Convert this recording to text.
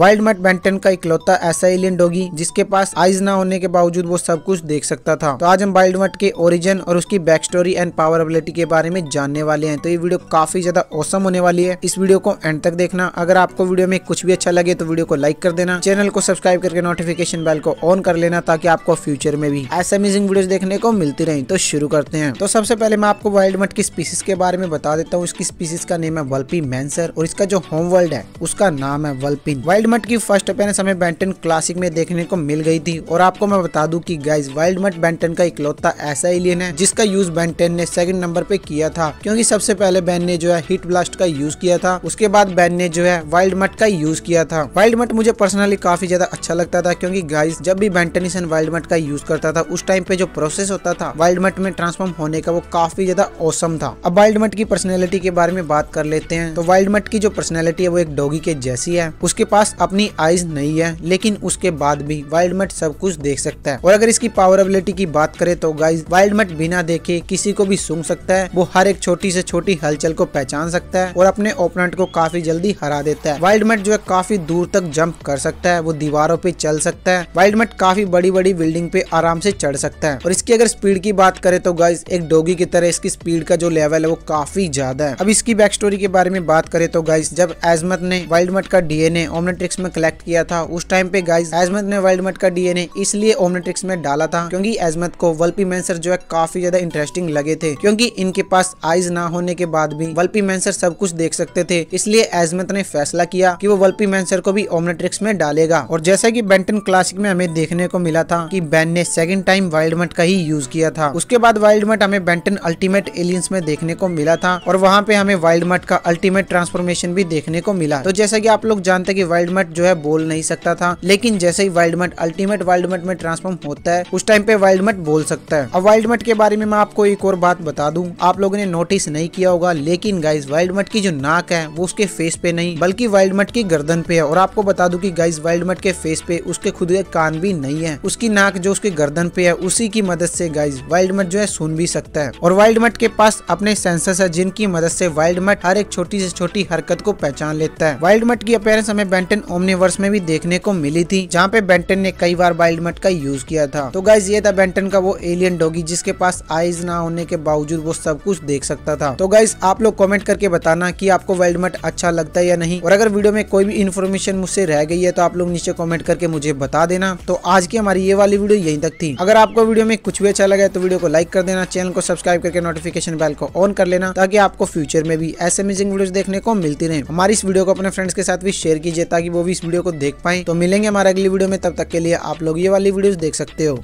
Wild mutt Ben 10 का इकलौता ऐसा एलियन डॉगी जिसके पास आइज ना होने के बावजूद वो सब कुछ देख सकता था। तो आज हम वाइल्ड मट के ओरिजिन और उसकी back story and power ability के बारे में जानने वाले हैं। तो ये वीडियो काफी ज्यादा औसम होने वाली है, इस वीडियो को एंड तक देखना। अगर आपको वीडियो में कुछ भी अच्छा लगे तो वीडियो को लाइक कर देना, चैनल को सब्सक्राइब करके नोटिफिकेशन बेल को ऑन कर लेना ताकि आपको फ्यूचर में भी ऐसे अमेजिंग वीडियो देखने को मिलती रहे। तो शुरू करते हैं। तो सबसे पहले मैं आपको वाइल्ड मट की स्पीसीज के बारे में बता देता हूँ। इसकी स्पीसीज का नेम है वल्पीमैंसर और इसका जो होम वर्ल्ड है उसका नाम है वल्पिन। वाइल्ड मट की फर्स्ट अपीयरेंस हमें बेन 10 क्लासिक में देखने को मिल गई थी। और आपको मैं बता दूं कि गाइस वाइल्ड मट बेन 10 का इकलौता ऐसा एलियन है जिसका यूज बेन 10 ने सेकंड नंबर पे किया था, क्योंकि सबसे पहले बेन ने जो है हिट ब्लास्ट का यूज किया था, उसके बाद बेन ने जो है वाइल्ड मट का यूज किया था। वाइल्ड मट मुझे पर्सनली काफी ज्यादा अच्छा लगता था, क्योंकि गाइस जब भी बेन 10 वाइल्ड मट का यूज करता था उस टाइम पे जो प्रोसेस होता था वाइल्ड मट में ट्रांसफॉर्म होने का वो काफी ज्यादा औसम था। अब वाइल्ड मट की पर्सनैलिटी के बारे में बात कर लेते हैं। तो वाइल्ड मट की जो पर्सनैलिटी है वो एक डॉगी के जैसी है। उसके पास अपनी आईज नहीं है, लेकिन उसके बाद भी वाइल्ड मट सब कुछ देख सकता है। और अगर इसकी पावर एबिलिटी की बात करें तो गाइज वाइल्ड मट बिना देखे किसी को भी सूंघ सकता है। वो हर एक छोटी से छोटी हलचल को पहचान सकता है और अपने ओपोनेंट को काफी जल्दी हरा देता है। वाइल्ड मट जो है काफी दूर तक जंप कर सकता है, वो दीवारों पे चल सकता है। वाइल्ड मट काफी बड़ी बड़ी बिल्डिंग पे आराम से चढ़ सकता है। और इसकी अगर स्पीड की बात करें तो गाइज एक डॉगी की तरह इसकी स्पीड का जो लेवल है वो काफी ज्यादा है। अब इसकी बैक स्टोरी के बारे में बात करें तो गाइज जब एजमथ ने वाइल्ड मट का डीएनए ओमनिट्रिक्स में कलेक्ट किया था उस टाइम पे गाइज एजमथ ने वाइल्ड मट का डीएनए इसलिए ओमनिट्रिक्स में डाला था क्योंकि एजमथ को वल्पीमैंसर जो है काफी ज्यादा इंटरेस्टिंग लगे थे, क्योंकि इनके पास आईज ना होने के बाद भी वल्पीमैंसर सब कुछ देख सकते थे। इसलिए एजमथ ने फैसला किया कि वो वल्पीमैंसर को भी ओमनिट्रिक्स में डालेगा। और जैसा कि बेन 10 क्लासिक में हमें देखने को मिला था कि बेन ने सेकंड टाइम वाइल्ड मट का ही यूज किया था। उसके बाद वाइल्ड मट हमें बेन 10 अल्टीमेट एलियंस में देखने को मिला था और वहाँ पे हमें वाइल्ड मट का अल्टीमेट ट्रांसफॉर्मेशन भी देखने को मिला। तो जैसा कि आप लोग जानते हैं कि वाइल्ड मट जो है बोल नहीं सकता था, लेकिन जैसे ही wild mutt ultimate wild mutt में ट्रांसफॉर्म होता है उस टाइम पे वाइल्ड मट बोल सकता है। अब वाइल्ड मट के बारे में मैं आपको एक और बात बता दूं, आप लोगों ने नोटिस नहीं किया होगा लेकिन गाइज वाइल्ड मट की जो नाक है वो उसके फेस पे नहीं बल्कि वाइल्ड मट की गर्दन पे है। और आपको बता दूं कि गाइज वाइल्ड मट के फेस पे उसके खुद के कान भी नहीं है, उसकी नाक जो उसके गर्दन पे है उसी की मदद से गाइज वाइल्ड मट जो है सुन भी सकता है। और वाइल्ड मट के पास अपने सेंसर्स है जिनकी मदद से वाइल्ड मट हर एक छोटी से छोटी हरकत को पहचान लेता है। वाइल्ड मट की अपीयरेंस हमें बेन 10 ओमनिवर्स में भी देखने को मिली थी, जहाँ पे बेन 10 ने कई बार वाइल्ड मट का यूज किया था। तो गाइज ये था बेन 10 का वो एलियन डॉगी जिसके पास आईज ना होने के बावजूद वो सब कुछ देख सकता था। तो गाइज आप लोग कमेंट करके बताना कि आपको वाइल्ड मट अच्छा लगता है या नहीं। और अगर वीडियो में कोई भी इन्फॉर्मेशन मुझसे रह गई है तो आप लोग नीचे कॉमेंट करके मुझे बता देना। तो आज की हमारी ये वाली वीडियो यहीं तक थी। अगर आपको वीडियो में कुछ भी अच्छा लगा तो वीडियो को लाइक कर देना, चैनल को सब्सक्राइब करके नोटिफिकेशन बेल को ऑन कर लेना ताकि आपको फ्यूचर में भी ऐसे अमेजिंग वीडियोस देखने को मिलती रहे। हमारी इस वीडियो को अपने फ्रेंड्स के साथ भी शेयर कीजिए ताकि वो भी इस वीडियो को देख पाए। तो मिलेंगे हमारे अगली वीडियो में, तब तक के लिए आप लोग ये वाली वीडियोस देख सकते हो।